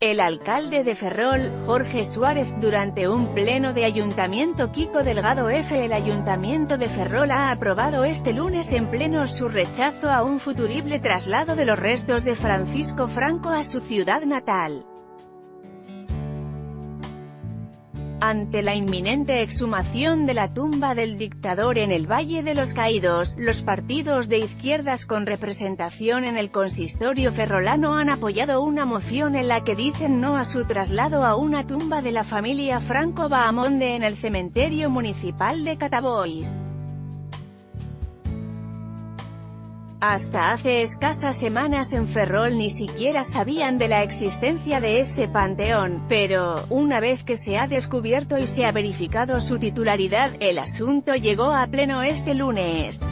El alcalde de Ferrol, Jorge Suárez, durante un pleno de ayuntamiento Kiko Delgado F. El ayuntamiento de Ferrol ha aprobado este lunes en pleno su rechazo a un futurible traslado de los restos de Francisco Franco a su ciudad natal. Ante la inminente exhumación de la tumba del dictador en el Valle de los Caídos, los partidos de izquierdas con representación en el consistorio ferrolano han apoyado una moción en la que dicen no a su traslado a una tumba de la familia Franco Bahamonde en el cementerio municipal de Catabois. Hasta hace escasas semanas en Ferrol ni siquiera sabían de la existencia de ese panteón, pero, una vez que se ha descubierto y se ha verificado su titularidad, el asunto llegó a pleno este lunes.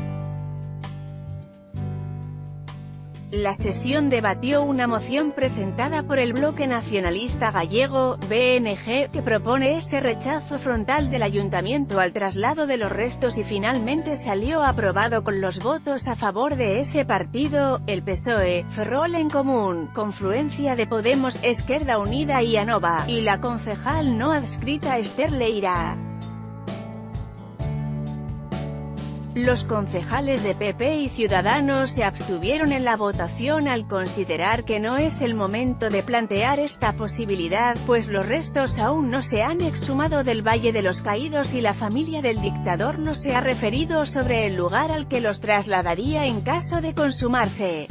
La sesión debatió una moción presentada por el bloque nacionalista gallego, BNG, que propone ese rechazo frontal del ayuntamiento al traslado de los restos y finalmente salió aprobado con los votos a favor de ese partido, el PSOE, Ferrol en Común, Confluencia de Podemos, Izquierda Unida y Anova, y la concejal no adscrita Esther Leira. Los concejales de PP y Ciudadanos se abstuvieron en la votación al considerar que no es el momento de plantear esta posibilidad, pues los restos aún no se han exhumado del Valle de los Caídos y la familia del dictador no se ha referido sobre el lugar al que los trasladaría en caso de consumarse.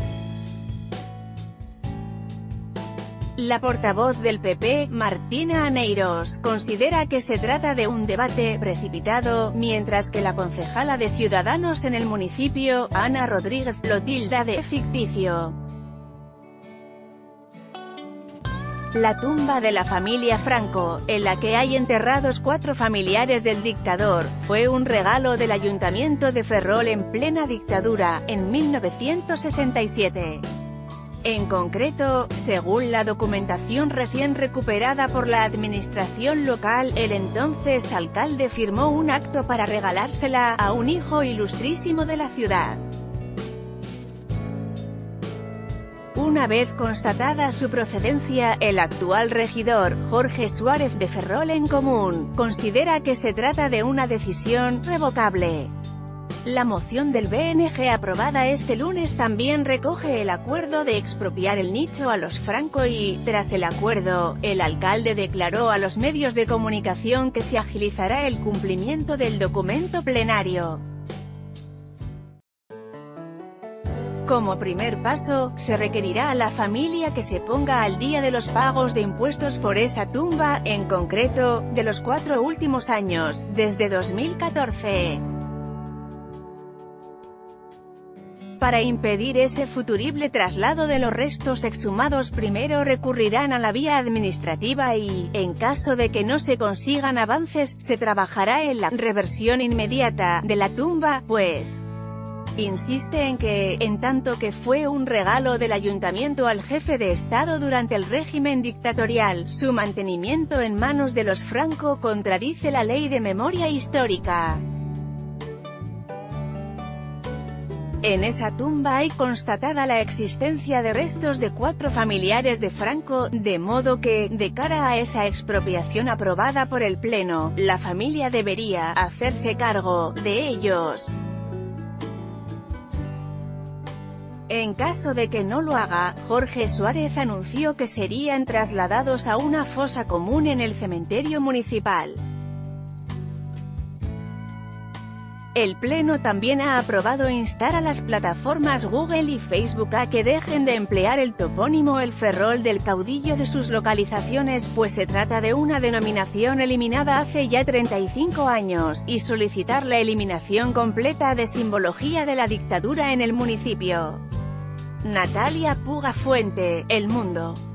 La portavoz del PP, Martina Aneiros, considera que se trata de un debate precipitado, mientras que la concejala de Ciudadanos en el municipio, Ana Rodríguez, lo tilda de ficticio. La tumba de la familia Franco, en la que hay enterrados 4 familiares del dictador, fue un regalo del Ayuntamiento de Ferrol en plena dictadura, en 1967. En concreto, según la documentación recién recuperada por la administración local, el entonces alcalde firmó un acto para regalársela a un hijo ilustrísimo de la ciudad. Una vez constatada su procedencia, el actual regidor, Jorge Suárez de Ferrol en Común, considera que se trata de una decisión revocable. La moción del BNG aprobada este lunes también recoge el acuerdo de expropiar el nicho a los Franco y, tras el acuerdo, el alcalde declaró a los medios de comunicación que se agilizará el cumplimiento del documento plenario. Como primer paso, se requerirá a la familia que se ponga al día de los pagos de impuestos por esa tumba, en concreto, de los 4 últimos años, desde 2014. Para impedir ese futurible traslado de los restos exhumados primero recurrirán a la vía administrativa y, en caso de que no se consigan avances, se trabajará en la reversión inmediata de la tumba, pues insiste en que, en tanto que fue un regalo del ayuntamiento al jefe de Estado durante el régimen dictatorial, su mantenimiento en manos de los Franco contradice la Ley de Memoria Histórica. En esa tumba hay constatada la existencia de restos de 4 familiares de Franco, de modo que, de cara a esa expropiación aprobada por el Pleno, la familia debería hacerse cargo de ellos. En caso de que no lo haga, Jorge Suárez anunció que serían trasladados a una fosa común en el cementerio municipal. El Pleno también ha aprobado instar a las plataformas Google y Facebook a que dejen de emplear el topónimo El Ferrol del caudillo de sus localizaciones, pues se trata de una denominación eliminada hace ya 35 años, y solicitar la eliminación completa de simbología de la dictadura en el municipio. Natalia Puga Fuente, El Mundo.